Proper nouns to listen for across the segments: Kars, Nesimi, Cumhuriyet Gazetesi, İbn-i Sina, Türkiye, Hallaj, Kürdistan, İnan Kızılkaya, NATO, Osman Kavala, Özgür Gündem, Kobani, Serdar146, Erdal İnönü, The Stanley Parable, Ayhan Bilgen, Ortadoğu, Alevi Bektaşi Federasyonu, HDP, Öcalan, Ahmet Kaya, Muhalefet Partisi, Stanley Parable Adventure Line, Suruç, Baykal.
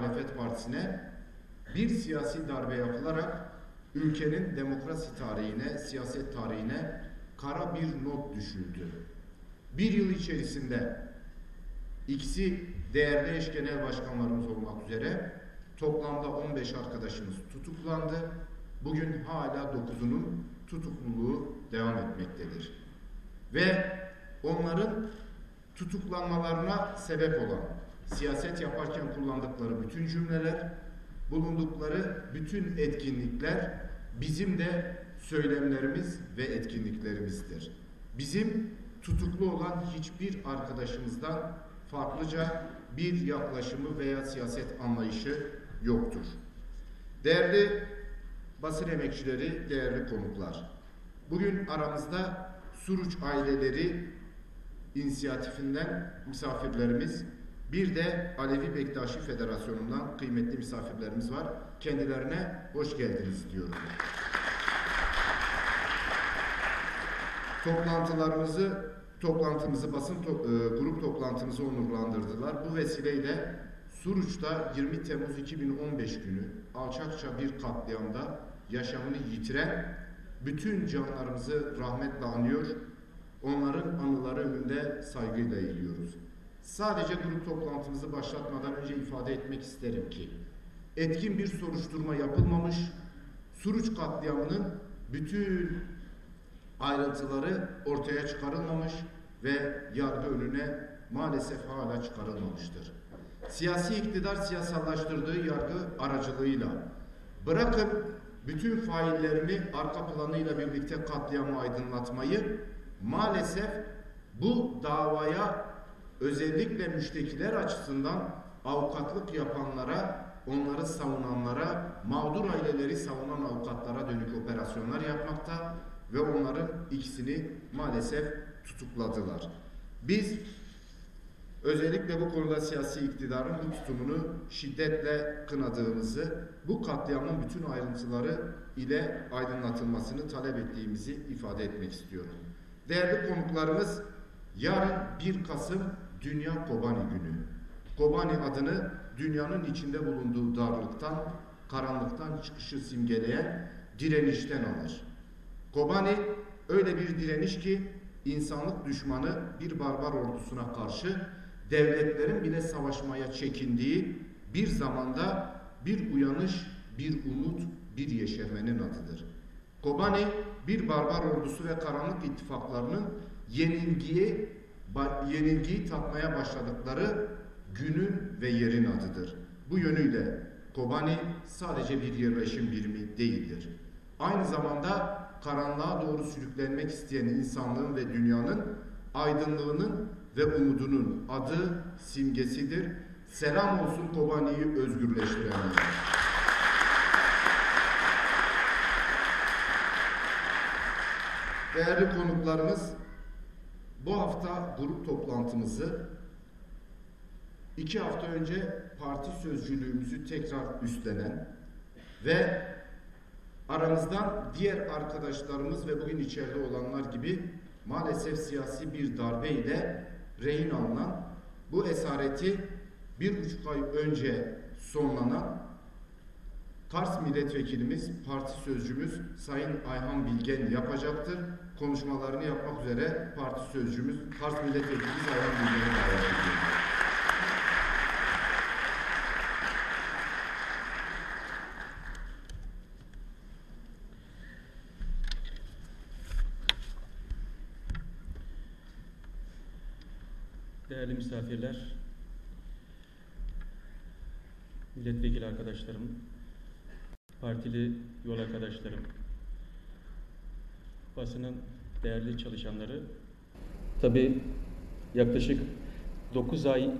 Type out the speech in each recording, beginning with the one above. Muhalefet Partisi'ne bir siyasi darbe yapılarak ülkenin demokrasi tarihine, siyaset tarihine kara bir not düşüldü. Bir yıl içerisinde ikisi değerli eş genel başkanlarımız olmak üzere toplamda 15 arkadaşımız tutuklandı. Bugün hala 9'unun tutukluluğu devam etmektedir. Ve onların tutuklanmalarına sebep olan siyaset yaparken kullandıkları bütün cümleler, bulundukları bütün etkinlikler bizim de söylemlerimiz ve etkinliklerimizdir. Bizim tutuklu olan hiçbir arkadaşımızdan farklıca bir yaklaşımı veya siyaset anlayışı yoktur. Değerli basın emekçileri, değerli konuklar, bugün aramızda Suruç Aileleri inisiyatifinden misafirlerimiz, bir de Alevi Bektaşi Federasyonu'ndan kıymetli misafirlerimiz var. Kendilerine hoş geldiniz diyorum. Toplantımızı, grup toplantımızı onurlandırdılar. Bu vesileyle Suruç'ta 20 Temmuz 2015 günü alçakça bir katliamda yaşamını yitiren bütün canlarımızı rahmetle anıyor, onların anıları önünde saygıyla eğiliyoruz. Sadece grup toplantımızı başlatmadan önce ifade etmek isterim ki, etkin bir soruşturma yapılmamış, Suruç katliamının bütün ayrıntıları ortaya çıkarılmamış ve yargı önüne maalesef hala çıkarılmamıştır. Siyasi iktidar siyasallaştırdığı yargı aracılığıyla bırakıp bütün faillerini arka planıyla birlikte katliamı aydınlatmayı maalesef bu davaya özellikle müştekiler açısından avukatlık yapanlara, onları savunanlara, mağdur aileleri savunan avukatlara dönük operasyonlar yapmakta ve onların ikisini maalesef tutukladılar. Biz özellikle bu konuda siyasi iktidarın bu tutumunu şiddetle kınadığımızı, bu katliamın bütün ayrıntıları ile aydınlatılmasını talep ettiğimizi ifade etmek istiyorum. Değerli konuklarımız, yarın 1 Kasım Dünya Kobani Günü. Kobani adını dünyanın içinde bulunduğu darlıktan, karanlıktan çıkışı simgeleyen direnişten alır. Kobani öyle bir direniş ki insanlık düşmanı bir barbar ordusuna karşı devletlerin bile savaşmaya çekindiği bir zamanda bir uyanış, bir umut, bir yeşermenin adıdır. Kobani bir barbar ordusu ve karanlık ittifaklarının yenilgiyi tatmaya başladıkları günün ve yerin adıdır. Bu yönüyle Kobani sadece bir yerleşim birimi değildir. Aynı zamanda karanlığa doğru sürüklenmek isteyen insanlığın ve dünyanın aydınlığının ve umudunun adı, simgesidir. Selam olsun Kobani'yi özgürleştirenler. Değerli konuklarımız, bu hafta grup toplantımızı 2 hafta önce parti sözcülüğümüzü tekrar üstlenen ve aramızdan diğer arkadaşlarımız ve bugün içeride olanlar gibi maalesef siyasi bir darbe ile rehin alınan, bu esareti 1,5 ay önce sonlanan Kars milletvekilimiz, parti sözcümüz Sayın Ayhan Bilgen yapacaktır. Konuşmalarını yapmak üzere parti sözcümüz, Kars milletvekilimiz Ayhan Bilgen'i davet ediyoruz. Değerli misafirler, milletvekili arkadaşlarım, partili yol arkadaşlarım, basının değerli çalışanları, tabii yaklaşık 9 ay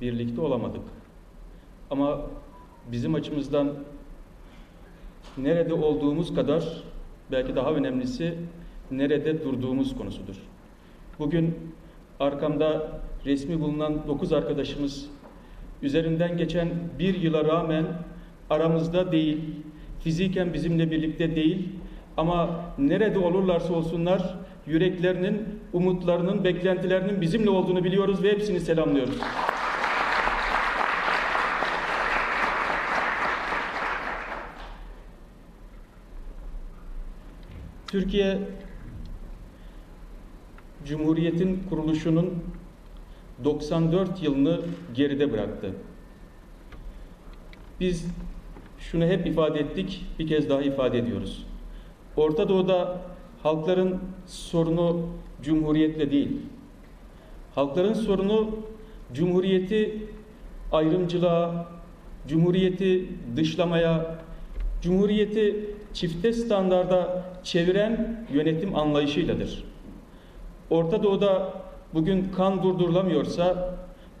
birlikte olamadık. Ama bizim açımızdan nerede olduğumuz kadar, belki daha önemlisi nerede durduğumuz konusudur. Bugün arkamda resmi bulunan 9 arkadaşımız, üzerinden geçen bir yıla rağmen aramızda değil, fiziken bizimle birlikte değil, ama nerede olurlarsa olsunlar yüreklerinin, umutlarının, beklentilerinin bizimle olduğunu biliyoruz ve hepsini selamlıyoruz. Türkiye Cumhuriyet'in kuruluşunun 94 yılını geride bıraktı. Biz şunu hep ifade ettik, bir kez daha ifade ediyoruz. Orta Doğu'da halkların sorunu Cumhuriyet'le değil, halkların sorunu Cumhuriyet'i ayrımcılığa, Cumhuriyet'i dışlamaya, Cumhuriyet'i çifte standarda çeviren yönetim anlayışıyladır. Orta Doğu'da bugün kan durdurulamıyorsa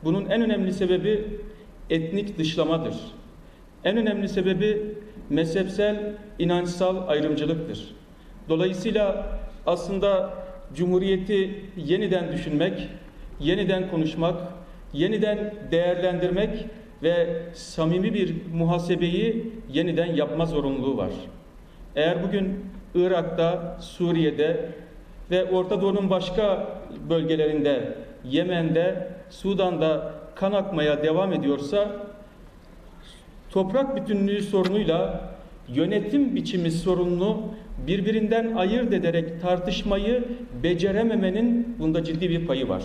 bunun en önemli sebebi etnik dışlamadır. En önemli sebebi mezhepsel, inançsal ayrımcılıktır. Dolayısıyla aslında Cumhuriyeti yeniden düşünmek, yeniden konuşmak, yeniden değerlendirmek ve samimi bir muhasebeyi yeniden yapma zorunluluğu var. Eğer bugün Irak'ta, Suriye'de ve Orta Doğu'nun başka bölgelerinde, Yemen'de, Sudan'da kan akmaya devam ediyorsa, toprak bütünlüğü sorunuyla yönetim biçimi sorununu birbirinden ayırt ederek tartışmayı becerememenin bunda ciddi bir payı var.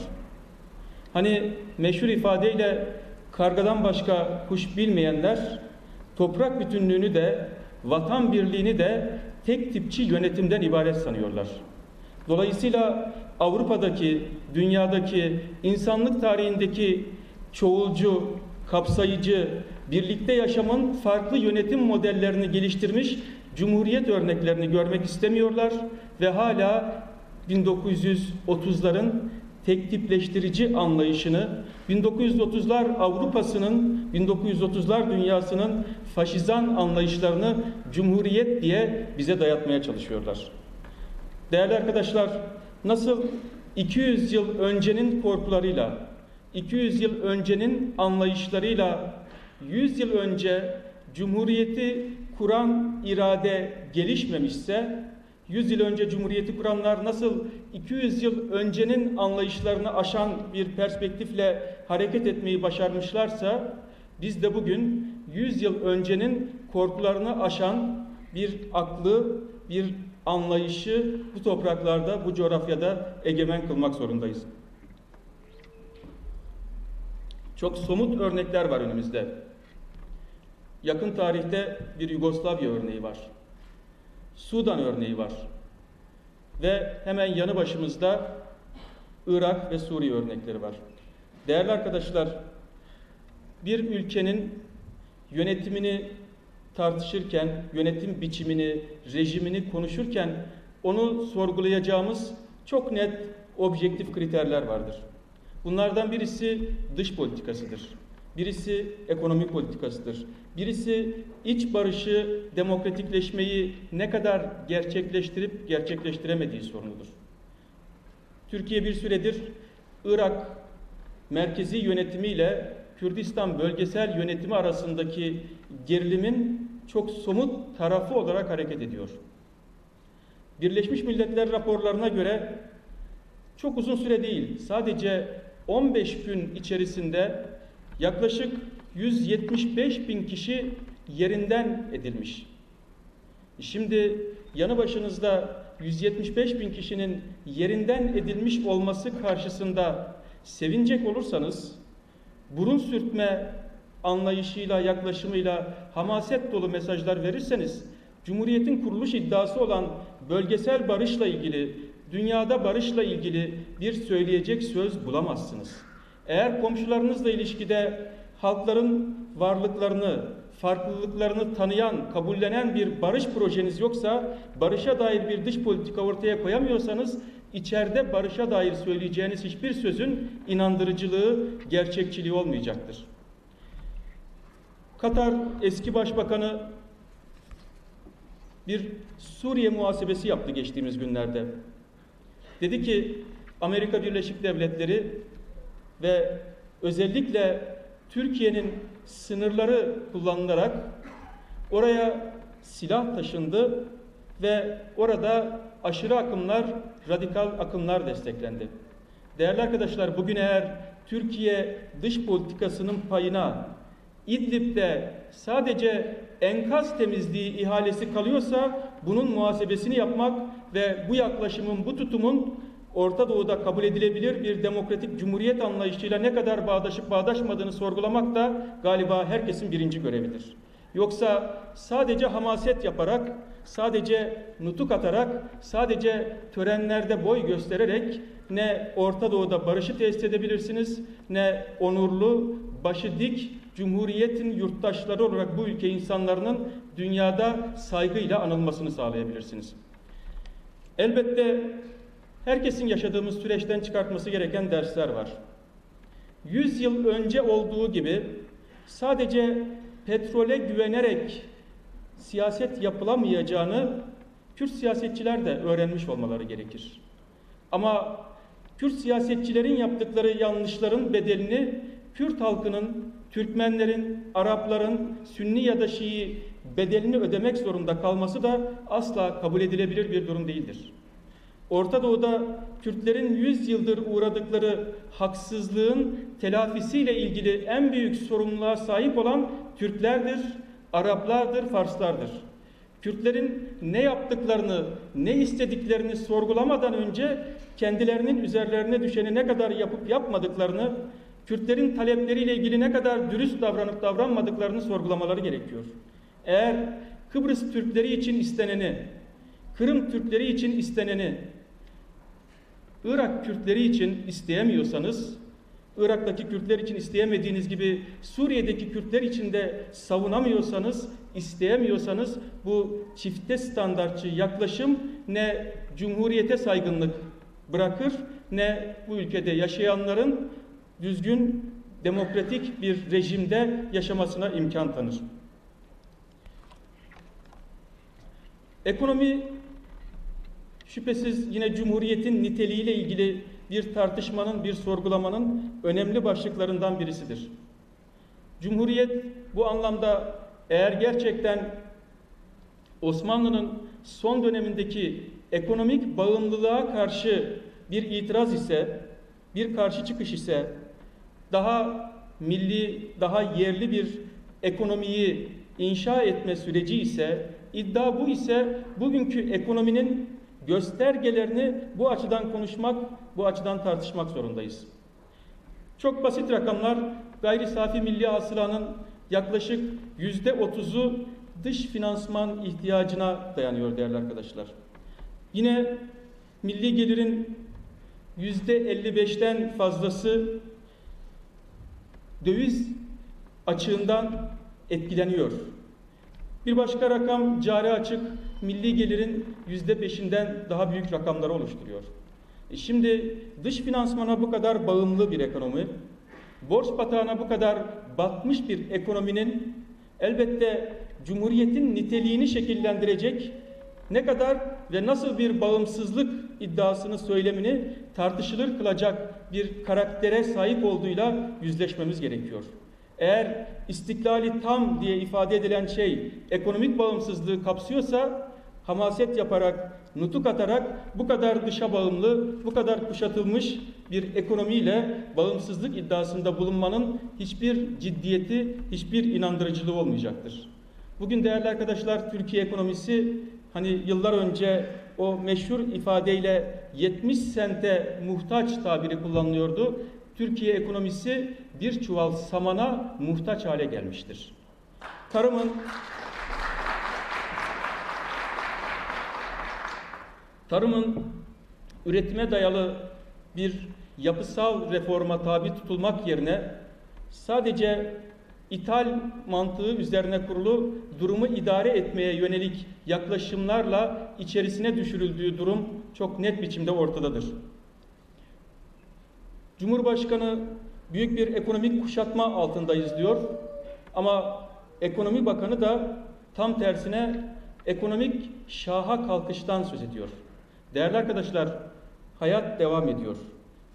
Hani meşhur ifadeyle kargadan başka kuş bilmeyenler toprak bütünlüğünü de vatan birliğini de tek tipçi yönetimden ibaret sanıyorlar. Dolayısıyla Avrupa'daki, dünyadaki, insanlık tarihindeki çoğulcu, kapsayıcı, birlikte yaşamın farklı yönetim modellerini geliştirmiş Cumhuriyet örneklerini görmek istemiyorlar ve hala 1930'ların tek tipleştirici anlayışını, 1930'lar Avrupa'sının, 1930'lar dünyasının faşizan anlayışlarını Cumhuriyet diye bize dayatmaya çalışıyorlar. Değerli arkadaşlar, nasıl 200 yıl öncenin korkularıyla, 200 yıl öncenin anlayışlarıyla 100 yıl önce Cumhuriyeti kuran irade gelişmemişse, 100 yıl önce Cumhuriyeti kuranlar nasıl 200 yıl öncenin anlayışlarını aşan bir perspektifle hareket etmeyi başarmışlarsa, biz de bugün 100 yıl öncenin korkularını aşan bir aklı, bir anlayışı bu topraklarda, bu coğrafyada egemen kılmak zorundayız. Çok somut örnekler var önümüzde. Yakın tarihte bir Yugoslavya örneği var. Sudan örneği var. Ve hemen yanı başımızda Irak ve Suriye örnekleri var. Değerli arkadaşlar, bir ülkenin yönetimini tartışırken, yönetim biçimini, rejimini konuşurken onu sorgulayacağımız çok net objektif kriterler vardır. Bunlardan birisi dış politikasıdır. Birisi ekonomik politikasıdır. Birisi iç barışı, demokratikleşmeyi ne kadar gerçekleştirip gerçekleştiremediği sorunudur. Türkiye bir süredir Irak merkezi yönetimiyle Kürdistan bölgesel yönetimi arasındaki gerilimin çok somut tarafı olarak hareket ediyor. Birleşmiş Milletler raporlarına göre çok uzun süre değil, sadece 15 gün içerisinde yaklaşık 175 bin kişi yerinden edilmiş. Şimdi yanı başınızda 175 bin kişinin yerinden edilmiş olması karşısında sevinecek olursanız, burun sürtme anlayışıyla, yaklaşımıyla hamaset dolu mesajlar verirseniz, Cumhuriyet'in kuruluş iddiası olan bölgesel barışla ilgili, dünyada barışla ilgili bir söyleyecek söz bulamazsınız. Eğer komşularınızla ilişkide halkların varlıklarını, farklılıklarını tanıyan, kabullenen bir barış projeniz yoksa, barışa dair bir dış politika ortaya koyamıyorsanız, içeride barışa dair söyleyeceğiniz hiçbir sözün inandırıcılığı, gerçekçiliği olmayacaktır. Katar eski başbakanı bir Suriye muhasebesi yaptı geçtiğimiz günlerde. Dedi ki, Amerika Birleşik Devletleri ve özellikle Türkiye'nin sınırları kullanılarak oraya silah taşındı ve orada aşırı akımlar, radikal akımlar desteklendi. Değerli arkadaşlar, bugün eğer Türkiye dış politikasının payına İdlib'de sadece enkaz temizliği ihalesi kalıyorsa bunun muhasebesini yapmak ve bu yaklaşımın, bu tutumun Orta Doğu'da kabul edilebilir bir demokratik cumhuriyet anlayışıyla ne kadar bağdaşıp bağdaşmadığını sorgulamak da galiba herkesin birinci görevidir. Yoksa sadece hamaset yaparak, sadece nutuk atarak, sadece törenlerde boy göstererek ne Orta Doğu'da barışı tesis edebilirsiniz, ne onurlu, başı dik, Cumhuriyet'in yurttaşları olarak bu ülke insanlarının dünyada saygıyla anılmasını sağlayabilirsiniz. Elbette herkesin yaşadığımız süreçten çıkartması gereken dersler var. 100 yıl önce olduğu gibi sadece petrole güvenerek siyaset yapılamayacağını Kürt siyasetçiler de öğrenmiş olmaları gerekir. Ama Kürt siyasetçilerin yaptıkları yanlışların bedelini Kürt halkının, Türkmenlerin, Arapların, Sünni ya da Şii bedelini ödemek zorunda kalması da asla kabul edilebilir bir durum değildir. Orta Doğu'da Kürtlerin 100 yıldır uğradıkları haksızlığın telafisiyle ilgili en büyük sorumluluğa sahip olan Türklerdir, Araplardır, Farslardır. Kürtlerin ne yaptıklarını, ne istediklerini sorgulamadan önce kendilerinin üzerlerine düşeni ne kadar yapıp yapmadıklarını, Kürtlerin talepleriyle ilgili ne kadar dürüst davranıp davranmadıklarını sorgulamaları gerekiyor. Eğer Kıbrıs Türkleri için isteneni, Kırım Türkleri için isteneni, Irak Kürtleri için isteyemiyorsanız, Irak'taki Kürtler için isteyemediğiniz gibi Suriye'deki Kürtler için de savunamıyorsanız, isteyemiyorsanız bu çifte standartçı yaklaşım ne Cumhuriyete saygınlık bırakır, ne bu ülkede yaşayanların düzgün, demokratik bir rejimde yaşamasına imkan tanır. Ekonomi şüphesiz yine Cumhuriyet'in niteliğiyle ilgili bir tartışmanın, bir sorgulamanın önemli başlıklarından birisidir. Cumhuriyet bu anlamda eğer gerçekten Osmanlı'nın son dönemindeki ekonomik bağımlılığa karşı bir itiraz ise, bir karşı çıkış ise, daha milli, daha yerli bir ekonomiyi inşa etme süreci ise, iddia bu ise bugünkü ekonominin göstergelerini bu açıdan konuşmak, bu açıdan tartışmak zorundayız. Çok basit rakamlar, gayri safi milli hasılanın yaklaşık %30'u dış finansman ihtiyacına dayanıyor değerli arkadaşlar. Yine milli gelirin %55'ten fazlası döviz açığından etkileniyor. Bir başka rakam cari açık, milli gelirin %5'inden daha büyük rakamları oluşturuyor. Şimdi dış finansmana bu kadar bağımlı bir ekonomi, borç batağına bu kadar batmış bir ekonominin elbette Cumhuriyet'in niteliğini şekillendirecek ne kadar ve nasıl bir bağımsızlık iddiasını, söylemini tartışılır kılacak bir karaktere sahip olduğuyla yüzleşmemiz gerekiyor. Eğer istiklali tam diye ifade edilen şey ekonomik bağımsızlığı kapsıyorsa, hamaset yaparak, nutuk atarak bu kadar dışa bağımlı, bu kadar kuşatılmış bir ekonomiyle bağımsızlık iddiasında bulunmanın hiçbir ciddiyeti, hiçbir inandırıcılığı olmayacaktır. Bugün değerli arkadaşlar, Türkiye ekonomisi hani yıllar önce o meşhur ifadeyle 70 sente muhtaç tabiri kullanılıyordu. Türkiye ekonomisi bir çuval samana muhtaç hale gelmiştir. Tarımın üretime dayalı bir yapısal reforma tabi tutulmak yerine sadece ithal mantığı üzerine kurulu durumu idare etmeye yönelik yaklaşımlarla içerisine düşürüldüğü durum çok net biçimde ortadadır. Cumhurbaşkanı büyük bir ekonomik kuşatma altındayız diyor ama Ekonomi Bakanı da tam tersine ekonomik şaha kalkıştan söz ediyor. Değerli arkadaşlar, hayat devam ediyor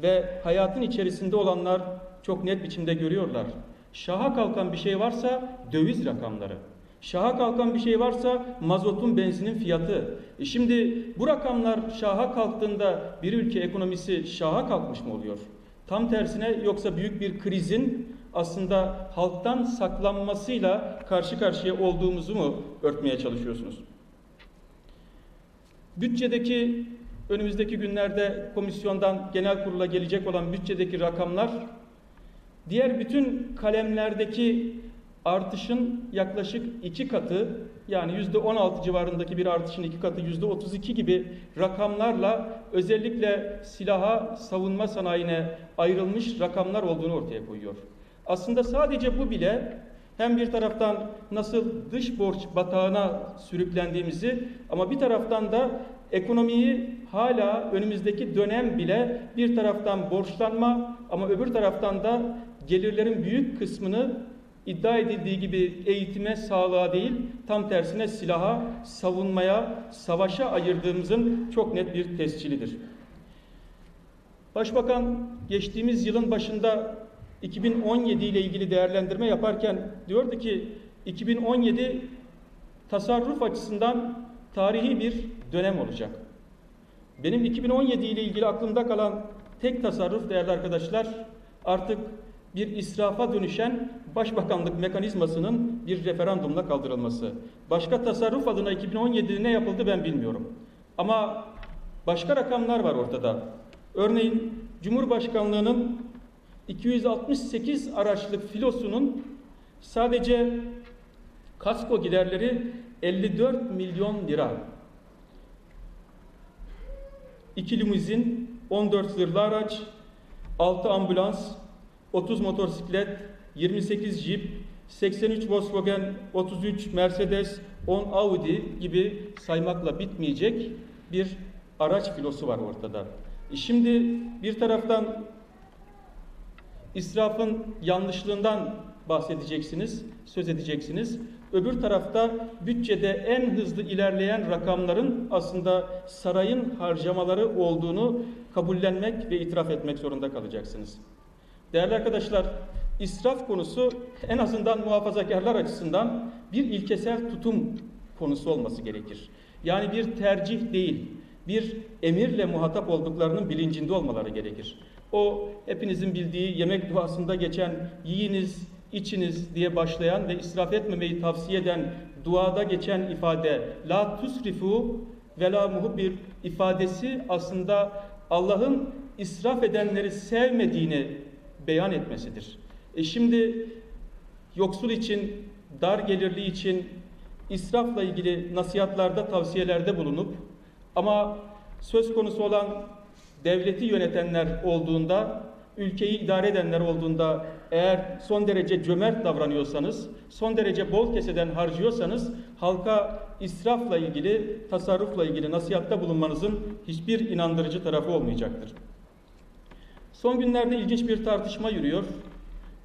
ve hayatın içerisinde olanlar çok net biçimde görüyorlar. Şaha kalkan bir şey varsa döviz rakamları, şaha kalkan bir şey varsa mazotun, benzinin fiyatı. Şimdi bu rakamlar şaha kalktığında bir ülke ekonomisi şaha kalkmış mı oluyor? Tam tersine, yoksa büyük bir krizin aslında halktan saklanmasıyla karşı karşıya olduğumuzu mu örtmeye çalışıyorsunuz? Bütçedeki, önümüzdeki günlerde komisyondan genel kurula gelecek olan bütçedeki rakamlar, diğer bütün kalemlerdeki artışın yaklaşık 2 katı, yani %16 civarındaki bir artışın 2 katı, %32 gibi rakamlarla özellikle silaha, savunma sanayine ayrılmış rakamlar olduğunu ortaya koyuyor. Aslında sadece bu bile hem bir taraftan nasıl dış borç batağına sürüklendiğimizi ama bir taraftan da ekonomiyi hala önümüzdeki dönem bile bir taraftan borçlanma ama öbür taraftan da gelirlerin büyük kısmını iddia edildiği gibi eğitime, sağlığa değil, tam tersine silaha, savunmaya, savaşa ayırdığımızın çok net bir tescilidir. Başbakan geçtiğimiz yılın başında 2017 ile ilgili değerlendirme yaparken diyordu ki 2017 tasarruf açısından tarihi bir dönem olacak. Benim 2017 ile ilgili aklımda kalan tek tasarruf değerli arkadaşlar, artık bir israfa dönüşen başbakanlık mekanizmasının bir referandumla kaldırılması. Başka tasarruf adına 2017'de ne yapıldı ben bilmiyorum. Ama başka rakamlar var ortada. Örneğin Cumhurbaşkanlığı'nın 268 araçlık filosunun sadece kasko giderleri 54 milyon lira. 2 limuzin, 14 zırhlı araç, 6 ambulans, 30 motosiklet, 28 jip, 83 Volkswagen, 33 Mercedes, 10 Audi gibi saymakla bitmeyecek bir araç filosu var ortada. Şimdi bir taraftan israfın yanlışlığından bahsedeceksiniz, söz edeceksiniz. Öbür tarafta bütçede en hızlı ilerleyen rakamların aslında sarayın harcamaları olduğunu kabullenmek ve itiraf etmek zorunda kalacaksınız. Değerli arkadaşlar, israf konusu en azından muhafazakarlar açısından bir ilkesel tutum konusu olması gerekir. Yani bir tercih değil, bir emirle muhatap olduklarının bilincinde olmaları gerekir. O hepinizin bildiği yemek duasında geçen yiyiniz, içiniz diye başlayan ve israf etmemeyi tavsiye eden duada geçen ifade la tusrifu ve la muhbir ifadesi aslında Allah'ın israf edenleri sevmediğini beyan etmesidir. Şimdi yoksul için, dar gelirli için israfla ilgili nasihatlarda, tavsiyelerde bulunup ama söz konusu olan devleti yönetenler olduğunda, ülkeyi idare edenler olduğunda eğer son derece cömert davranıyorsanız, son derece bol keseden harcıyorsanız halka israfla ilgili, tasarrufla ilgili nasihatta bulunmanızın hiçbir inandırıcı tarafı olmayacaktır. Son günlerde ilginç bir tartışma yürüyor.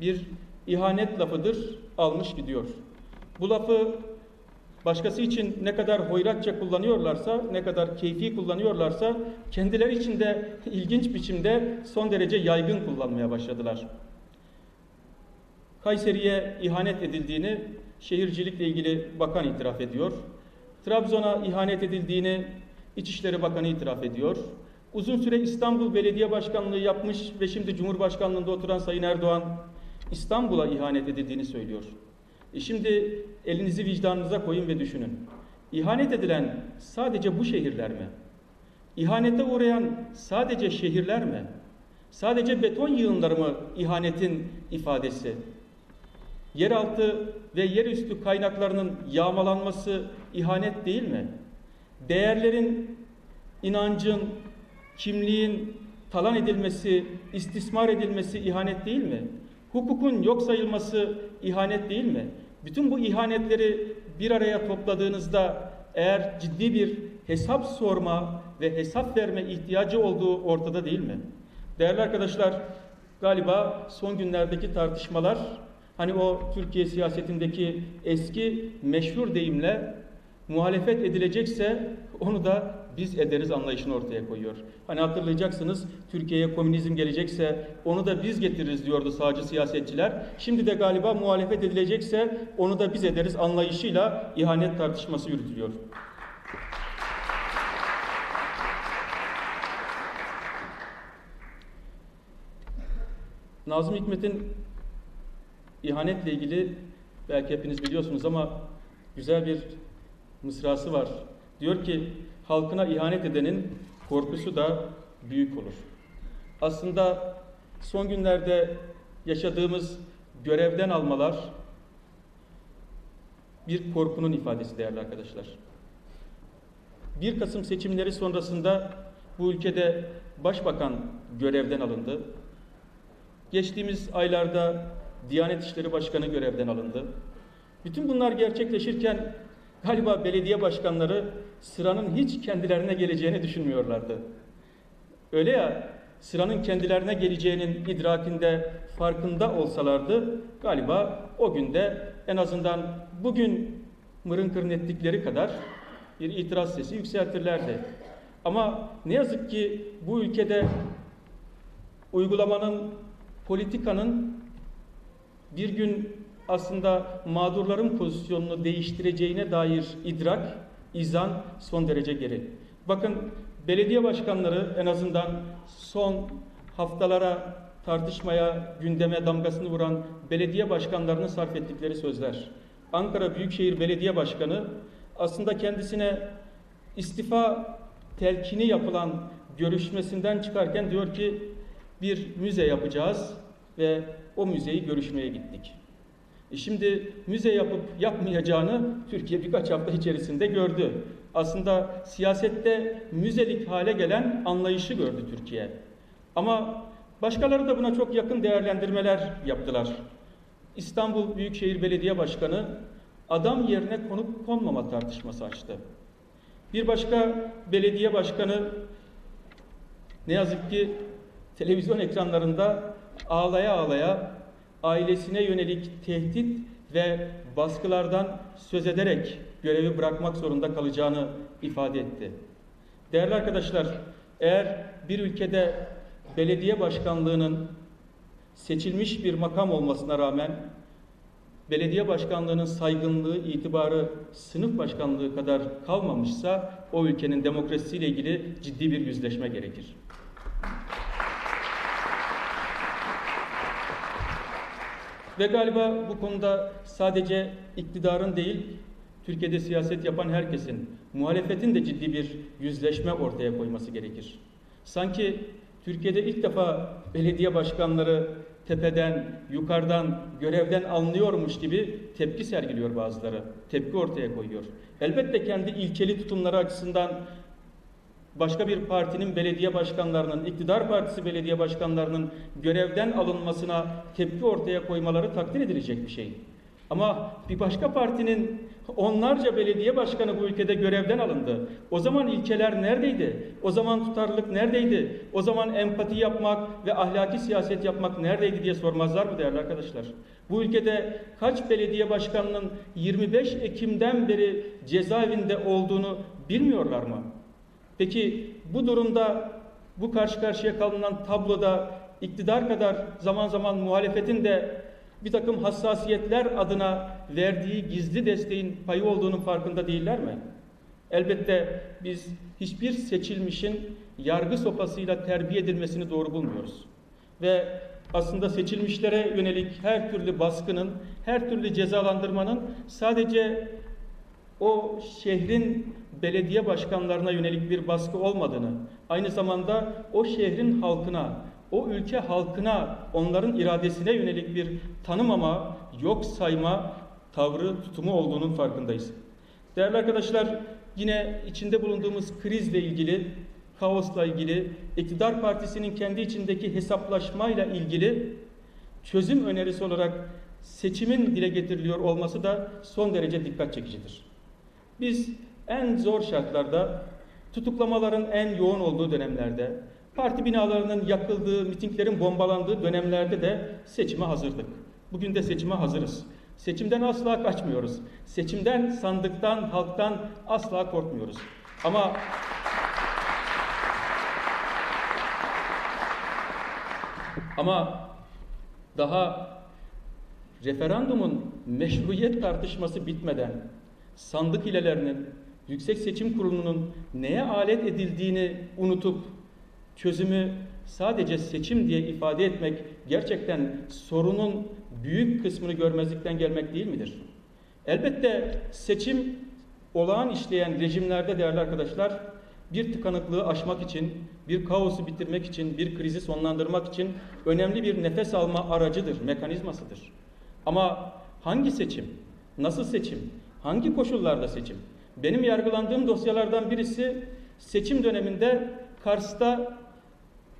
Bir ihanet lafıdır, almış gidiyor. Bu lafı başkası için ne kadar hoyratça kullanıyorlarsa, ne kadar keyfi kullanıyorlarsa kendileri için de ilginç biçimde son derece yaygın kullanmaya başladılar. Kayseri'ye ihanet edildiğini Şehircilikle ilgili Bakan itiraf ediyor. Trabzon'a ihanet edildiğini İçişleri Bakanı itiraf ediyor. Uzun süre İstanbul Belediye Başkanlığı yapmış ve şimdi Cumhurbaşkanlığında oturan Sayın Erdoğan İstanbul'a ihanet edildiğini söylüyor. Şimdi elinizi vicdanınıza koyun ve düşünün. İhanet edilen sadece bu şehirler mi? İhanete uğrayan sadece şehirler mi? Sadece beton yığınları mı ihanetin ifadesi? Yeraltı ve yerüstü kaynaklarının yağmalanması ihanet değil mi? Değerlerin, inancın, kimliğin talan edilmesi, istismar edilmesi ihanet değil mi? Hukukun yok sayılması ihanet değil mi? Bütün bu ihanetleri bir araya topladığınızda eğer ciddi bir hesap sorma ve hesap verme ihtiyacı olduğu ortada değil mi? Değerli arkadaşlar, galiba son günlerdeki tartışmalar hani o Türkiye siyasetindeki eski meşhur deyimle muhalefet edilecekse onu da biz ederiz anlayışını ortaya koyuyor. Hani hatırlayacaksınız, Türkiye'ye komünizm gelecekse onu da biz getiririz diyordu sağcı siyasetçiler. Şimdi de galiba muhalefet edilecekse onu da biz ederiz anlayışıyla ihanet tartışması yürütülüyor. Nazım Hikmet'in İhanetle ilgili belki hepiniz biliyorsunuz ama güzel bir mısrası var. Diyor ki, halkına ihanet edenin korkusu da büyük olur. Aslında son günlerde yaşadığımız görevden almalar bir korkunun ifadesi değerli arkadaşlar. 1 Kasım seçimleri sonrasında bu ülkede başbakan görevden alındı. Geçtiğimiz aylarda Diyanet İşleri Başkanı görevden alındı. Bütün bunlar gerçekleşirken galiba belediye başkanları sıranın hiç kendilerine geleceğini düşünmüyorlardı. Öyle ya, sıranın kendilerine geleceğinin idrakinde, farkında olsalardı galiba o günde en azından bugün mırın kırın ettikleri kadar bir itiraz sesi yükseltirlerdi. Ama ne yazık ki bu ülkede uygulamanın, politikanın bir gün aslında mağdurların pozisyonunu değiştireceğine dair idrak, izan son derece geri. Bakın, belediye başkanları en azından son haftalara, tartışmaya, gündeme damgasını vuran belediye başkanlarının sarf ettikleri sözler. Ankara Büyükşehir Belediye Başkanı aslında kendisine istifa telkini yapılan görüşmesinden çıkarken diyor ki, bir müze yapacağız ve o müzeyi görüşmeye gittik. Şimdi müze yapıp yapmayacağını Türkiye birkaç hafta içerisinde gördü. Aslında siyasette müzelik hale gelen anlayışı gördü Türkiye. Ama başkaları da buna çok yakın değerlendirmeler yaptılar. İstanbul Büyükşehir Belediye Başkanı adam yerine konup konmama tartışması açtı. Bir başka belediye başkanı ne yazık ki televizyon ekranlarında ağlaya ağlaya ailesine yönelik tehdit ve baskılardan söz ederek görevi bırakmak zorunda kalacağını ifade etti. Değerli arkadaşlar, eğer bir ülkede belediye başkanlığının seçilmiş bir makam olmasına rağmen belediye başkanlığının saygınlığı, itibarı sınıf başkanlığı kadar kalmamışsa o ülkenin demokrasisiyle ilgili ciddi bir yüzleşme gerekir. Ve galiba bu konuda sadece iktidarın değil, Türkiye'de siyaset yapan herkesin, muhalefetin de ciddi bir yüzleşme ortaya koyması gerekir. Sanki Türkiye'de ilk defa belediye başkanları tepeden, yukarıdan, görevden alınıyormuş gibi tepki sergiliyor bazıları, tepki ortaya koyuyor. Elbette kendi ilkeli tutumları açısından başka bir partinin belediye başkanlarının, iktidar partisi belediye başkanlarının görevden alınmasına tepki ortaya koymaları takdir edilecek bir şey. Ama bir başka partinin onlarca belediye başkanı bu ülkede görevden alındı. O zaman ilkeler neredeydi? O zaman tutarlılık neredeydi? O zaman empati yapmak ve ahlaki siyaset yapmak neredeydi diye sormazlar mı değerli arkadaşlar? Bu ülkede kaç belediye başkanının 25 Ekim'den beri cezaevinde olduğunu bilmiyorlar mı? Peki bu durumda, bu karşı karşıya kalınan tabloda iktidar kadar zaman zaman muhalefetin de bir takım hassasiyetler adına verdiği gizli desteğin payı olduğunun farkında değiller mi? Elbette biz hiçbir seçilmişin yargı sopasıyla terbiye edilmesini doğru bulmuyoruz. Ve aslında seçilmişlere yönelik her türlü baskının, her türlü cezalandırmanın sadece o şehrin belediye başkanlarına yönelik bir baskı olmadığını, aynı zamanda o şehrin halkına, o ülke halkına, onların iradesine yönelik bir tanımama, yok sayma tavrı, tutumu olduğunun farkındayız. Değerli arkadaşlar, yine içinde bulunduğumuz krizle ilgili, kaosla ilgili, iktidar partisinin kendi içindeki hesaplaşmayla ilgili çözüm önerisi olarak seçimin dile getiriliyor olması da son derece dikkat çekicidir. Biz en zor şartlarda, tutuklamaların en yoğun olduğu dönemlerde, parti binalarının yakıldığı, mitinglerin bombalandığı dönemlerde de seçime hazırdık. Bugün de seçime hazırız. Seçimden asla kaçmıyoruz. Seçimden, sandıktan, halktan asla korkmuyoruz. Ama daha referandumun meşruiyet tartışması bitmeden sandık hilelerinin, Yüksek Seçim Kurulu'nun neye alet edildiğini unutup çözümü sadece seçim diye ifade etmek gerçekten sorunun büyük kısmını görmezlikten gelmek değil midir? Elbette seçim olağan işleyen rejimlerde değerli arkadaşlar bir tıkanıklığı aşmak için, bir kaosu bitirmek için, bir krizi sonlandırmak için önemli bir nefes alma aracıdır, mekanizmasıdır. Ama hangi seçim, nasıl seçim, hangi koşullarda seçim? Benim yargılandığım dosyalardan birisi seçim döneminde Kars'ta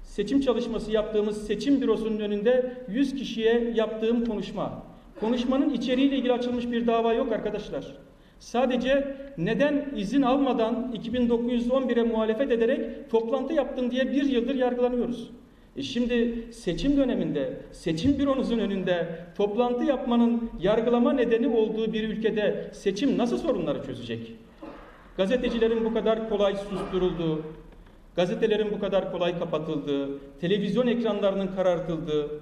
seçim çalışması yaptığımız seçim bürosunun önünde 100 kişiye yaptığım konuşma. Konuşmanın içeriğiyle ilgili açılmış bir dava yok arkadaşlar. Sadece neden izin almadan 2911'e muhalefet ederek toplantı yaptın diye bir yıldır yargılanıyoruz. Şimdi seçim döneminde, seçim büronuzun önünde toplantı yapmanın yargılama nedeni olduğu bir ülkede seçim nasıl sorunları çözecek? Gazetecilerin bu kadar kolay susturulduğu, gazetelerin bu kadar kolay kapatıldığı, televizyon ekranlarının karartıldığı,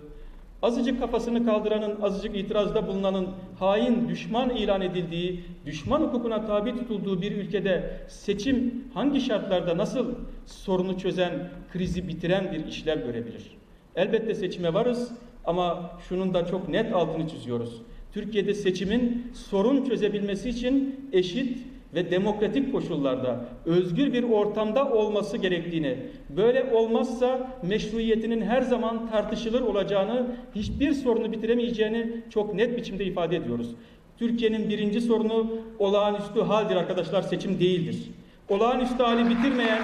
azıcık kafasını kaldıranın, azıcık itirazda bulunanın hain, düşman ilan edildiği, düşman hukukuna tabi tutulduğu bir ülkede seçim hangi şartlarda nasıl sorunu çözen, krizi bitiren bir işlev görebilir? Elbette seçime varız ama şunun da çok net altını çiziyoruz. Türkiye'de seçimin sorun çözebilmesi için eşit ve demokratik koşullarda, özgür bir ortamda olması gerektiğini, böyle olmazsa meşruiyetinin her zaman tartışılır olacağını, hiçbir sorunu bitiremeyeceğini çok net biçimde ifade ediyoruz. Türkiye'nin birinci sorunu olağanüstü haldir arkadaşlar, seçim değildir. Olağanüstü hali bitirmeyen,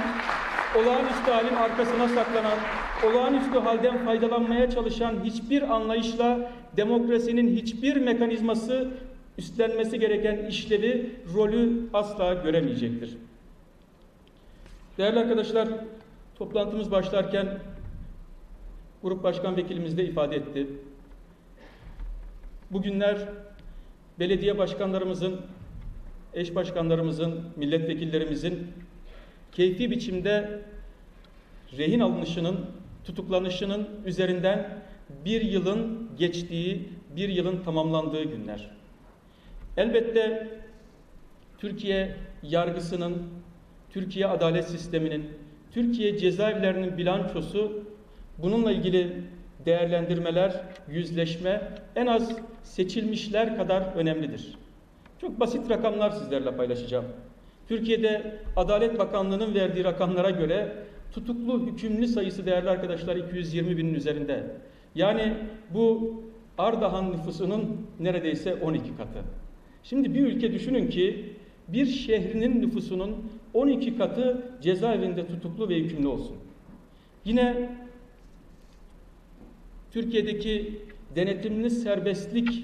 olağanüstü halin arkasına saklanan, olağanüstü halden faydalanmaya çalışan hiçbir anlayışla demokrasinin hiçbir mekanizması üstlenmesi gereken işlevi, rolü asla göremeyecektir. Değerli arkadaşlar, toplantımız başlarken Grup Başkan Vekilimiz de ifade etti. Bugünler belediye başkanlarımızın, eş başkanlarımızın, milletvekillerimizin keyfi biçimde rehin alınışının, tutuklanışının üzerinden bir yılın geçtiği, bir yılın tamamlandığı günler. Elbette Türkiye yargısının, Türkiye adalet sisteminin, Türkiye cezaevlerinin bilançosu, bununla ilgili değerlendirmeler, yüzleşme en az seçilmişler kadar önemlidir. Çok basit rakamlar sizlerle paylaşacağım. Türkiye'de Adalet Bakanlığı'nın verdiği rakamlara göre tutuklu hükümlü sayısı değerli arkadaşlar 220 binin üzerinde. Yani bu Ardahan nüfusunun neredeyse 12 katı. Şimdi bir ülke düşünün ki bir şehrinin nüfusunun 12 katı cezaevinde tutuklu ve hükümlü olsun. Yine Türkiye'deki denetimli serbestlik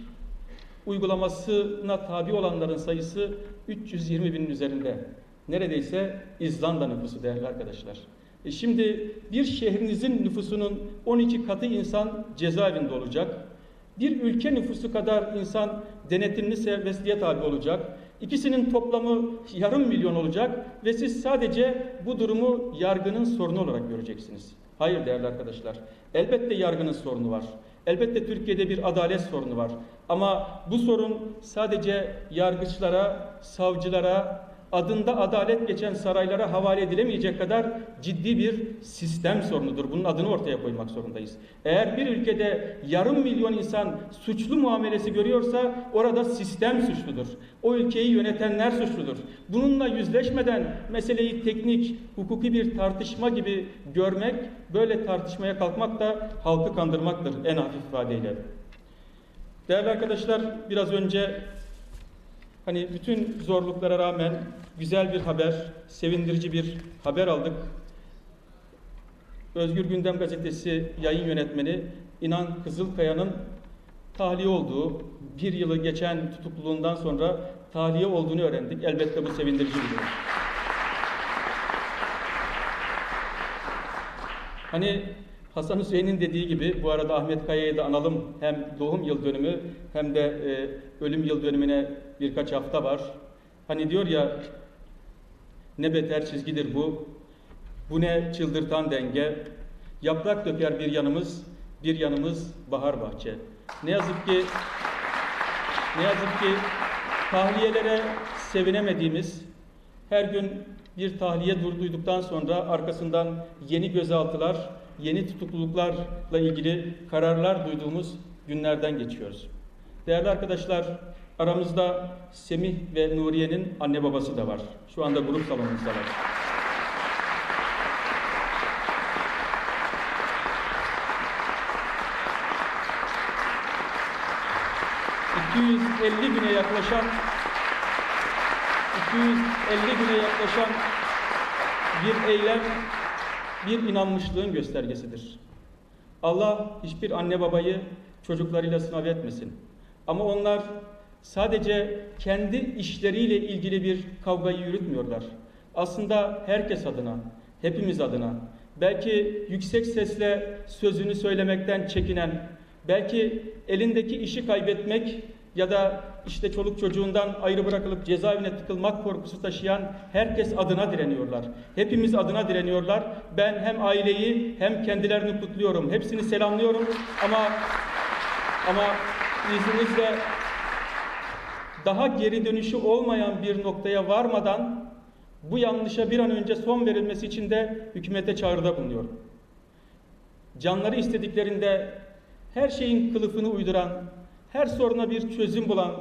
uygulamasına tabi olanların sayısı 320 binin üzerinde. Neredeyse İzlanda nüfusu değerli arkadaşlar. Şimdi bir şehrinizin nüfusunun 12 katı insan cezaevinde olacak. Bir ülke nüfusu kadar insan denetimli serbestliğe tabi olacak. İkisinin toplamı yarım milyon olacak ve siz sadece bu durumu yargının sorunu olarak göreceksiniz. Hayır değerli arkadaşlar, elbette yargının sorunu var. Elbette Türkiye'de bir adalet sorunu var. Ama bu sorun sadece yargıçlara, savcılara, adında adalet geçen saraylara havale edilemeyecek kadar ciddi bir sistem sorunudur. Bunun adını ortaya koymak zorundayız. Eğer bir ülkede yarım milyon insan suçlu muamelesi görüyorsa orada sistem suçludur. O ülkeyi yönetenler suçludur. Bununla yüzleşmeden meseleyi teknik, hukuki bir tartışma gibi görmek, böyle tartışmaya kalkmak da halkı kandırmaktır en hafif ifadeyle. Değerli arkadaşlar, biraz önce hani bütün zorluklara rağmen güzel bir haber, sevindirici bir haber aldık. Özgür Gündem Gazetesi yayın yönetmeni İnan Kızılkaya'nın tahliye olduğu, bir yılı geçen tutukluluğundan sonra tahliye olduğunu öğrendik. Elbette bu sevindirici bir durum. Hani Hasan Hüseyin'in dediği gibi, bu arada Ahmet Kaya'yı da analım, hem doğum yıl dönümü hem de ölüm yıl dönümüne birkaç hafta var. Hani diyor ya, ne beter çizgidir bu, bu ne çıldırtan denge, yaprak döker bir yanımız, bir yanımız bahar bahçe. Ne yazık ki tahliyelere sevinemediğimiz, her gün bir tahliye duyduktan sonra arkasından yeni gözaltılar, yeni tutukluluklarla ilgili kararlar duyduğumuz günlerden geçiyoruz. Değerli arkadaşlar, aramızda Semih ve Nuriye'nin anne babası da var. Şu anda grup salonumuzda var. ...250 güne yaklaşan bir eylem, bir inanmışlığın göstergesidir. Allah hiçbir anne babayı çocuklarıyla sınav etmesin. Ama onlar sadece kendi işleriyle ilgili bir kavgayı yürütmüyorlar. Aslında herkes adına, hepimiz adına, belki yüksek sesle sözünü söylemekten çekinen, belki elindeki işi kaybetmek ya da işte çoluk çocuğundan ayrı bırakılıp cezaevine tıkılmak korkusu taşıyan herkes adına direniyorlar. Hepimiz adına direniyorlar. Ben hem aileyi hem kendilerini kutluyorum. Hepsini selamlıyorum ama izninizle daha geri dönüşü olmayan bir noktaya varmadan bu yanlışa bir an önce son verilmesi için de hükümete çağrıda bulunuyorum. Canları istediklerinde her şeyin kılıfını uyduran, her soruna bir çözüm bulan,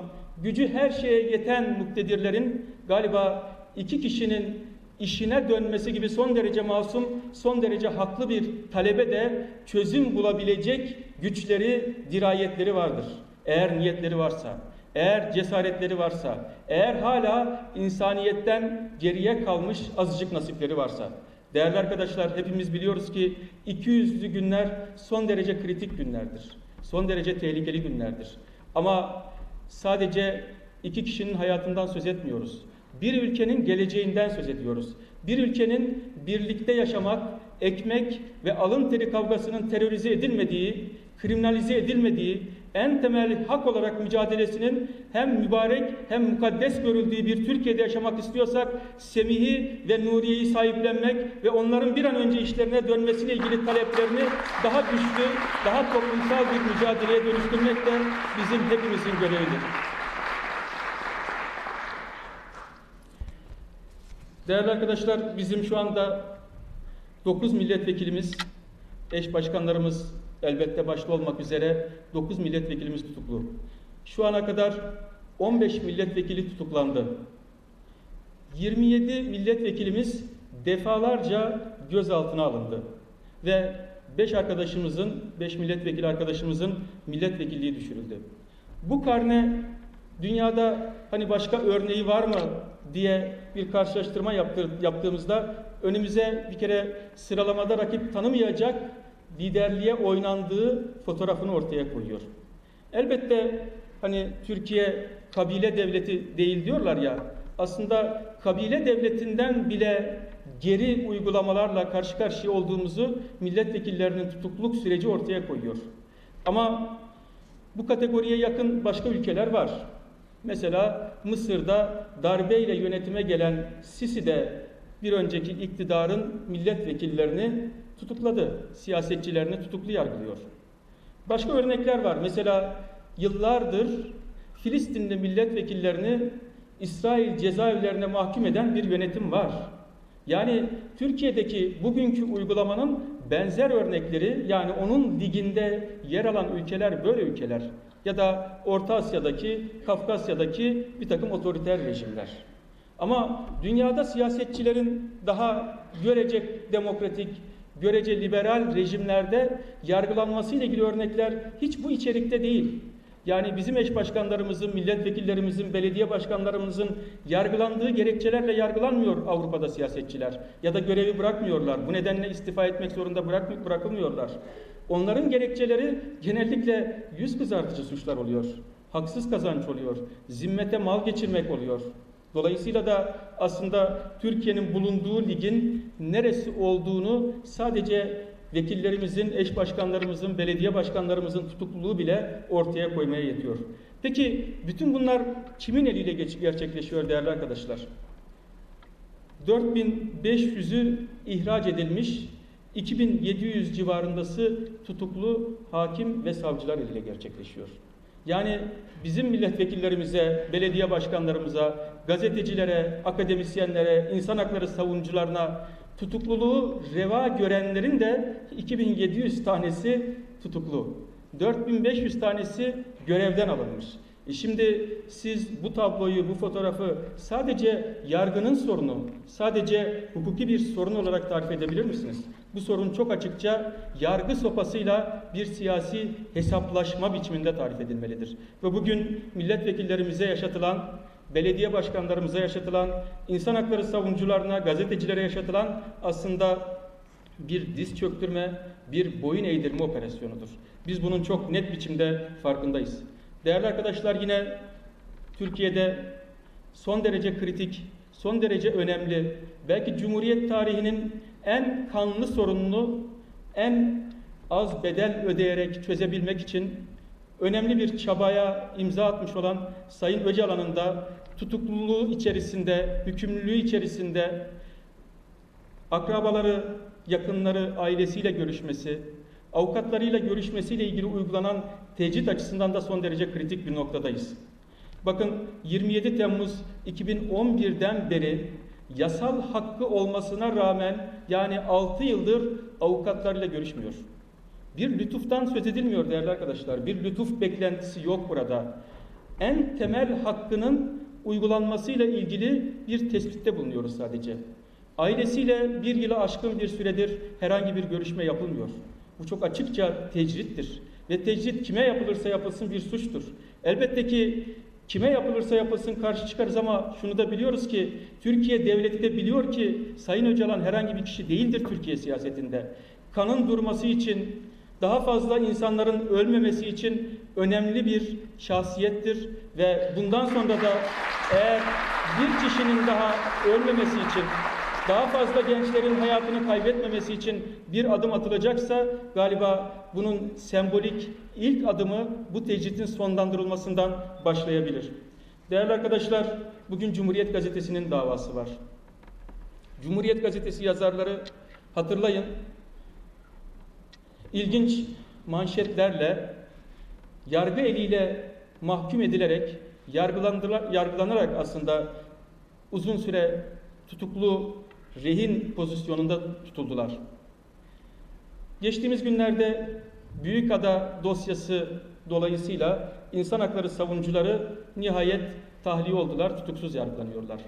gücü her şeye yeten muktedirlerin galiba iki kişinin işine dönmesi gibi son derece masum, son derece haklı bir talebe de çözüm bulabilecek güçleri, dirayetleri vardır. Eğer niyetleri varsa, eğer cesaretleri varsa, eğer hala insaniyetten geriye kalmış azıcık nasipleri varsa. Değerli arkadaşlar, hepimiz biliyoruz ki 200'lü günler son derece kritik günlerdir. Son derece tehlikeli günlerdir. Ama sadece iki kişinin hayatından söz etmiyoruz. Bir ülkenin geleceğinden söz ediyoruz. Bir ülkenin birlikte yaşamak, ekmek ve alın teri kavgasının terörize edilmediği, kriminalize edilmediği, en temel hak olarak mücadelesinin hem mübarek hem mukaddes görüldüğü bir Türkiye'de yaşamak istiyorsak, Semih'i ve Nuriye'yi sahiplenmek ve onların bir an önce işlerine dönmesine ilgili taleplerini daha güçlü, daha toplumsal bir mücadeleye dönüştürmek de bizim hepimizin görevidir. Değerli arkadaşlar, bizim şu anda 9 milletvekilimiz, eş başkanlarımız, elbette başta olmak üzere 9 milletvekilimiz tutuklu. Şu ana kadar 15 milletvekili tutuklandı. 27 milletvekilimiz defalarca gözaltına alındı. Ve 5 milletvekili arkadaşımızın milletvekilliği düşürüldü. Bu karne dünyada hani başka örneği var mı diye bir karşılaştırma yaptığımızda önümüze bir kere sıralamada rakip tanımayacak liderliğe oynandığı fotoğrafını ortaya koyuyor. Elbette hani Türkiye kabile devleti değil diyorlar ya, aslında kabile devletinden bile geri uygulamalarla karşı karşıya olduğumuzu milletvekillerinin tutukluluk süreci ortaya koyuyor. Ama bu kategoriye yakın başka ülkeler var. Mesela Mısır'da darbeyle yönetime gelen Sisi de bir önceki iktidarın milletvekillerini tutukladı, siyasetçilerini tutuklu yargılıyor. Başka örnekler var. Mesela yıllardır Filistinli milletvekillerini İsrail cezaevlerine mahkum eden bir yönetim var. Yani Türkiye'deki bugünkü uygulamanın benzer örnekleri, yani onun liginde yer alan ülkeler böyle ülkeler ya da Orta Asya'daki, Kafkasya'daki bir takım otoriter rejimler. Ama dünyada siyasetçilerin daha görecek demokratik, görece liberal rejimlerde yargılanması ile ilgili örnekler hiç bu içerikte değil. Yani bizim eş başkanlarımızın, milletvekillerimizin, belediye başkanlarımızın yargılandığı gerekçelerle yargılanmıyor Avrupa'da siyasetçiler. Ya da görevi bırakmıyorlar. Bu nedenle istifa etmek zorunda bırakılmıyorlar. Onların gerekçeleri genellikle yüz kızartıcı suçlar oluyor. Haksız kazanç oluyor. Zimmete mal geçirmek oluyor. Dolayısıyla da aslında Türkiye'nin bulunduğu ligin neresi olduğunu sadece vekillerimizin, eş başkanlarımızın, belediye başkanlarımızın tutukluluğu bile ortaya koymaya yetiyor. Peki bütün bunlar kimin eliyle gerçekleşiyor değerli arkadaşlar? 4500'ü ihraç edilmiş, 2700 civarındası tutuklu hakim ve savcılar eliyle gerçekleşiyor. Yani bizim milletvekillerimize, belediye başkanlarımıza, gazetecilere, akademisyenlere, insan hakları savunucularına tutukluluğu reva görenlerin de 2700 tanesi tutuklu. 4500 tanesi görevden alınmış. Şimdi siz bu tabloyu, bu fotoğrafı sadece yargının sorunu, sadece hukuki bir sorun olarak tarif edebilir misiniz? Bu sorun çok açıkça yargı sopasıyla bir siyasi hesaplaşma biçiminde tarif edilmelidir. Ve bugün milletvekillerimize yaşatılan, belediye başkanlarımıza yaşatılan, insan hakları savuncularına, gazetecilere yaşatılan aslında bir diz çöktürme, bir boyun eğdirme operasyonudur. Biz bunun çok net biçimde farkındayız. Değerli arkadaşlar, yine Türkiye'de son derece kritik, son derece önemli, belki Cumhuriyet tarihinin en kanlı sorununu en az bedel ödeyerek çözebilmek için önemli bir çabaya imza atmış olan Sayın Öcalan'ın da tutukluluğu içerisinde, hükümlülüğü içerisinde akrabaları, yakınları, ailesiyle görüşmesi, avukatlarıyla görüşmesiyle ilgili uygulanan tecrit açısından da son derece kritik bir noktadayız. Bakın, 27 Temmuz 2011'den beri yasal hakkı olmasına rağmen, yani 6 yıldır avukatlarıyla görüşmüyor. Bir lütuftan söz edilmiyor değerli arkadaşlar. Bir lütuf beklentisi yok burada. En temel hakkının uygulanmasıyla ilgili bir tespitte bulunuyoruz sadece. Ailesiyle bir yıla aşkın bir süredir herhangi bir görüşme yapılmıyor. Bu çok açıkça tecrittir. Ve tecrit kime yapılırsa yapılsın bir suçtur. Elbette ki kime yapılırsa yapılsın karşı çıkarız ama şunu da biliyoruz ki Türkiye devleti de biliyor ki Sayın Öcalan herhangi bir kişi değildir Türkiye siyasetinde. Kanın durması için, daha fazla insanların ölmemesi için önemli bir şahsiyettir ve bundan sonra da eğer bir kişinin daha ölmemesi için, daha fazla gençlerin hayatını kaybetmemesi için bir adım atılacaksa galiba bunun sembolik ilk adımı bu tecritin sonlandırılmasından başlayabilir. Değerli arkadaşlar, bugün Cumhuriyet Gazetesi'nin davası var. Cumhuriyet Gazetesi yazarları, hatırlayın, ilginç manşetlerle, yargı eliyle mahkum edilerek, yargılanarak aslında uzun süre tutuklu, rehin pozisyonunda tutuldular. Geçtiğimiz günlerde Büyükada dosyası dolayısıyla insan hakları savuncuları nihayet tahliye oldular, tutuksuz yargılanıyorlar.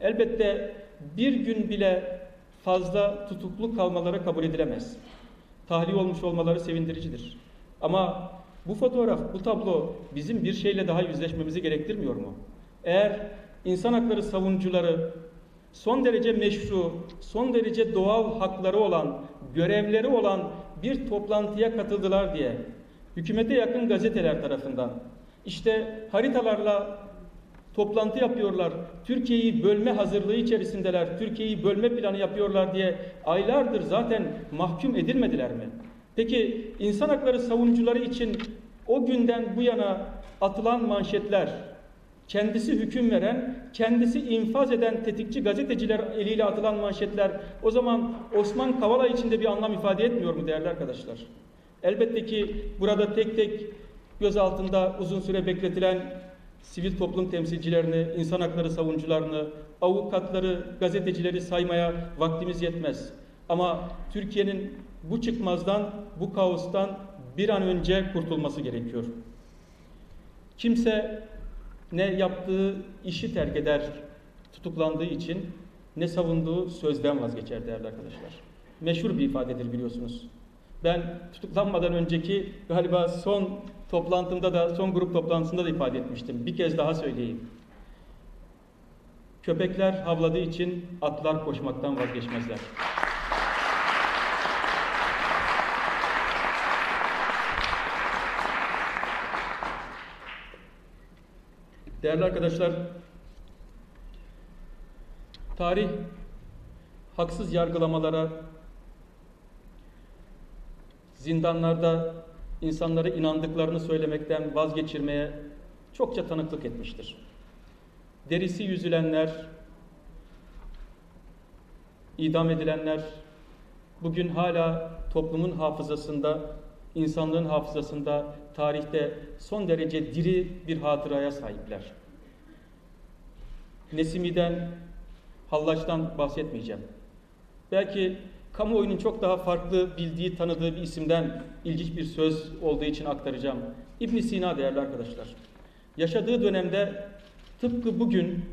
Elbette bir gün bile fazla tutuklu kalmaları kabul edilemez. Tahliye olmuş olmaları sevindiricidir. Ama bu fotoğraf, bu tablo bizim bir şeyle daha yüzleşmemizi gerektirmiyor mu? Eğer insan hakları savuncuları son derece meşru, son derece doğal hakları olan, görevleri olan bir toplantıya katıldılar diye hükümete yakın gazeteler tarafından işte haritalarla toplantı yapıyorlar, Türkiye'yi bölme hazırlığı içerisindeler, Türkiye'yi bölme planı yapıyorlar diye aylardır zaten mahkum edilmediler mi? Peki insan hakları savuncuları için o günden bu yana atılan manşetler, kendisi hüküm veren, kendisi infaz eden tetikçi gazeteciler eliyle atılan manşetler o zaman Osman Kavala için de bir anlam ifade etmiyor mu değerli arkadaşlar? Elbette ki burada tek tek gözaltında uzun süre bekletilen sivil toplum temsilcilerini, insan hakları savuncularını, avukatları, gazetecileri saymaya vaktimiz yetmez. Ama Türkiye'nin bu çıkmazdan, bu kaostan bir an önce kurtulması gerekiyor. Kimse ne yaptığı işi terk eder tutuklandığı için, ne savunduğu sözden vazgeçer değerli arkadaşlar. Meşhur bir ifadedir biliyorsunuz. Ben tutuklanmadan önceki galiba son toplantımda da, son grup toplantısında da ifade etmiştim. Bir kez daha söyleyeyim. Köpekler havladığı için atlar koşmaktan vazgeçmezler. Değerli arkadaşlar, tarih haksız yargılamalara, zindanlarda insanları inandıklarını söylemekten vazgeçirmeye çokça tanıklık etmiştir. Derisi yüzülenler, idam edilenler bugün hala toplumun hafızasında, insanlığın hafızasında, tarihte son derece diri bir hatıraya sahipler. Nesimi'den, Hallaj'dan bahsetmeyeceğim. Belki kamuoyunun çok daha farklı bildiği, tanıdığı bir isimden ilginç bir söz olduğu için aktaracağım. İbn-i Sina değerli arkadaşlar, yaşadığı dönemde tıpkı bugün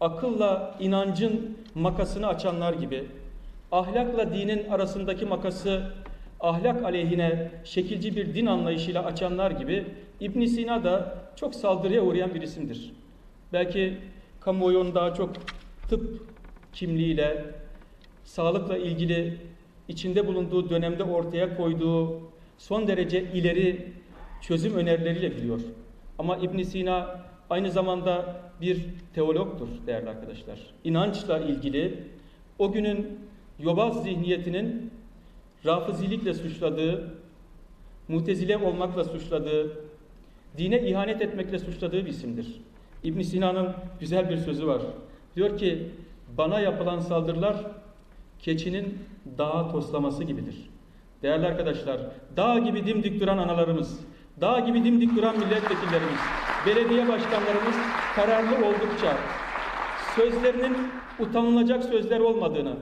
akılla inancın makasını açanlar gibi, ahlakla dinin arasındaki makası ahlak aleyhine şekilci bir din anlayışıyla açanlar gibi İbn-i Sina da çok saldırıya uğrayan bir isimdir. Belki kamuoyunun daha çok tıp kimliğiyle, sağlıkla ilgili içinde bulunduğu dönemde ortaya koyduğu son derece ileri çözüm önerileriyle biliyor. Ama İbn-i Sina aynı zamanda bir teologtur değerli arkadaşlar. İnançla ilgili o günün yobaz zihniyetinin rafizilikle suçladığı, mutezile olmakla suçladığı, dine ihanet etmekle suçladığı bir isimdir. İbn-i Sina'nın güzel bir sözü var. Diyor ki, bana yapılan saldırılar keçinin dağa toslaması gibidir. Değerli arkadaşlar, dağ gibi dimdik duran analarımız, dağ gibi dimdik duran milletvekillerimiz, belediye başkanlarımız kararlı oldukça, sözlerinin utanılacak sözler olmadığını,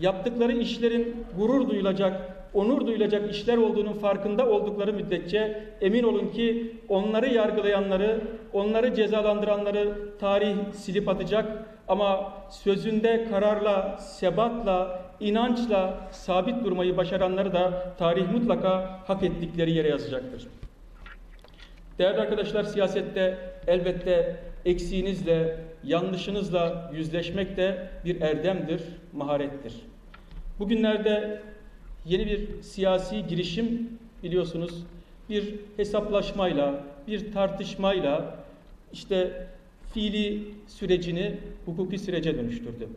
yaptıkları işlerin gurur duyulacak, onur duyulacak işler olduğunun farkında oldukları müddetçe emin olun ki onları yargılayanları, onları cezalandıranları tarih silip atacak ama sözünde kararla, sebatla, inançla sabit durmayı başaranları da tarih mutlaka hak ettikleri yere yazacaktır. Değerli arkadaşlar, siyasette elbette eksiğinizle, yanlışınızla yüzleşmek de bir erdemdir, maharettir. Bugünlerde yeni bir siyasi girişim biliyorsunuz bir hesaplaşmayla, bir tartışmayla işte fiili sürecini hukuki sürece dönüştürdü.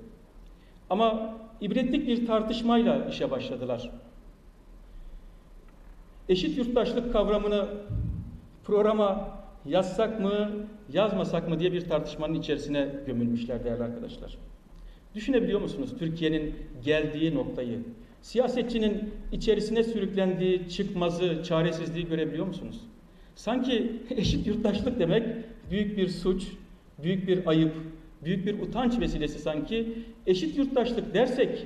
Ama ibretlik bir tartışmayla işe başladılar. Eşit yurttaşlık kavramını programa yazsak mı, yazmasak mı diye bir tartışmanın içerisine gömülmüşler değerli arkadaşlar. Düşünebiliyor musunuz Türkiye'nin geldiği noktayı? Siyasetçinin içerisine sürüklendiği çıkmazı, çaresizliği görebiliyor musunuz? Sanki eşit yurttaşlık demek büyük bir suç, büyük bir ayıp, büyük bir utanç vesilesi sanki. Eşit yurttaşlık dersek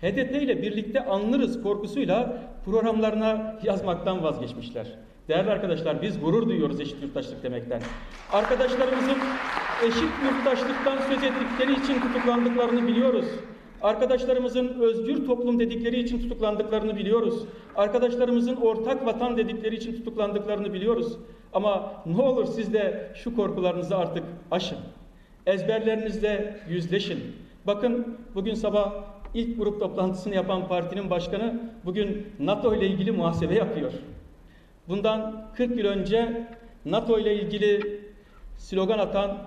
HDP ile birlikte anlarız korkusuyla programlarına yazmaktan vazgeçmişler. Değerli arkadaşlar, biz gurur duyuyoruz eşit yurttaşlık demekten. Arkadaşlarımızın eşit yurttaşlıktan söz ettikleri için tutuklandıklarını biliyoruz. Arkadaşlarımızın özgür toplum dedikleri için tutuklandıklarını biliyoruz. Arkadaşlarımızın ortak vatan dedikleri için tutuklandıklarını biliyoruz. Ama ne olur siz de şu korkularınızı artık aşın. Ezberlerinizle yüzleşin. Bakın bugün sabah ilk grup toplantısını yapan partinin başkanı bugün NATO ile ilgili muhasebe yapıyor. Bundan 40 yıl önce NATO ile ilgili slogan atan,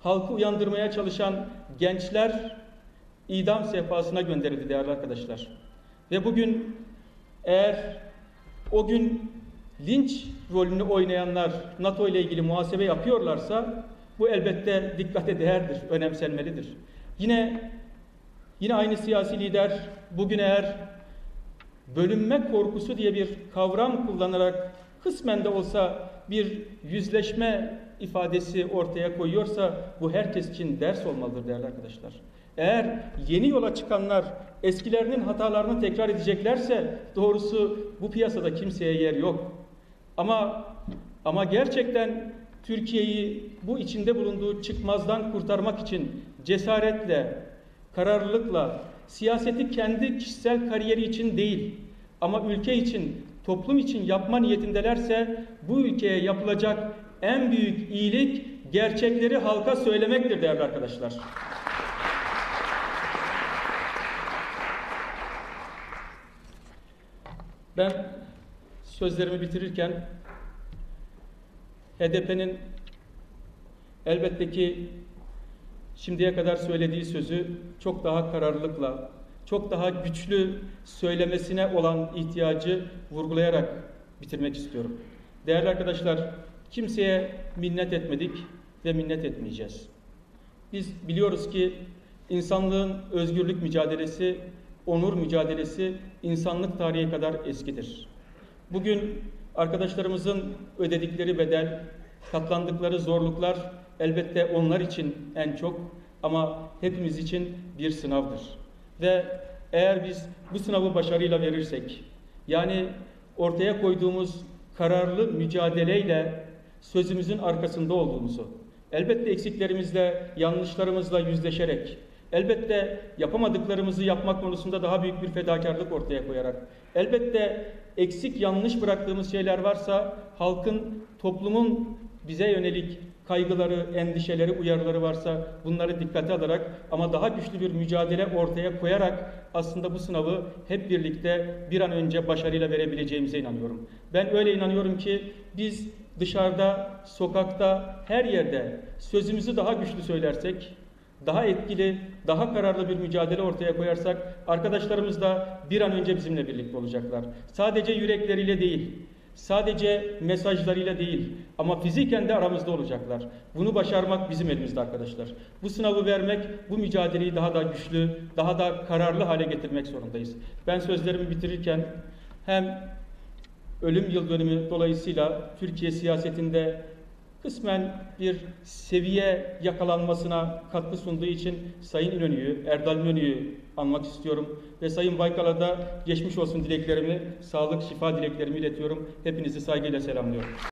halkı uyandırmaya çalışan gençler idam sehpasına gönderildi değerli arkadaşlar. Ve bugün eğer o gün linç rolünü oynayanlar NATO ile ilgili muhasebe yapıyorlarsa bu elbette dikkate değerdir, önemsenmelidir. Yine aynı siyasi lider bugün eğer bölünme korkusu diye bir kavram kullanarak kısmen de olsa bir yüzleşme ifadesi ortaya koyuyorsa bu herkes için ders olmalıdır değerli arkadaşlar. Eğer yeni yola çıkanlar eskilerinin hatalarını tekrar edeceklerse doğrusu bu piyasada kimseye yer yok. Ama gerçekten Türkiye'yi bu içinde bulunduğu çıkmazdan kurtarmak için cesaretle, kararlılıkla, siyaseti kendi kişisel kariyeri için değil ama ülke için, toplum için yapma niyetindelerse bu ülkeye yapılacak en büyük iyilik gerçekleri halka söylemektir değerli arkadaşlar. Ben sözlerimi bitirirken HDP'nin elbette ki şimdiye kadar söylediği sözü çok daha kararlılıkla, çok daha güçlü söylemesine olan ihtiyacı vurgulayarak bitirmek istiyorum. Değerli arkadaşlar, kimseye minnet etmedik ve minnet etmeyeceğiz. Biz biliyoruz ki insanlığın özgürlük mücadelesi, onur mücadelesi insanlık tarihi kadar eskidir. Bugün arkadaşlarımızın ödedikleri bedel, katlandıkları zorluklar elbette onlar için en çok ama hepimiz için bir sınavdır. Ve eğer biz bu sınavı başarıyla verirsek, yani ortaya koyduğumuz kararlı mücadeleyle sözümüzün arkasında olduğumuzu, elbette eksiklerimizle, yanlışlarımızla yüzleşerek, elbette yapamadıklarımızı yapmak konusunda daha büyük bir fedakarlık ortaya koyarak, elbette eksik yanlış bıraktığımız şeyler varsa halkın, toplumun bize yönelik kaygıları, endişeleri, uyarıları varsa bunları dikkate alarak ama daha güçlü bir mücadele ortaya koyarak aslında bu sınavı hep birlikte bir an önce başarıyla verebileceğimize inanıyorum. Ben öyle inanıyorum ki biz dışarıda, sokakta, her yerde sözümüzü daha güçlü söylersek, daha etkili, daha kararlı bir mücadele ortaya koyarsak arkadaşlarımız da bir an önce bizimle birlikte olacaklar. Sadece yürekleriyle değil, sadece mesajlarıyla değil ama fiziken de aramızda olacaklar. Bunu başarmak bizim elimizde arkadaşlar. Bu sınavı vermek, bu mücadeleyi daha da güçlü, daha da kararlı hale getirmek zorundayız. Ben sözlerimi bitirirken hem ölüm yıl dönümü dolayısıyla Türkiye siyasetinde kısmen bir seviye yakalanmasına katkı sunduğu için Sayın İnönü'yü, Erdal İnönü'yü anmak istiyorum. Ve Sayın Baykal'a da geçmiş olsun dileklerimi, sağlık, şifa dileklerimi iletiyorum. Hepinizi saygıyla selamlıyorum.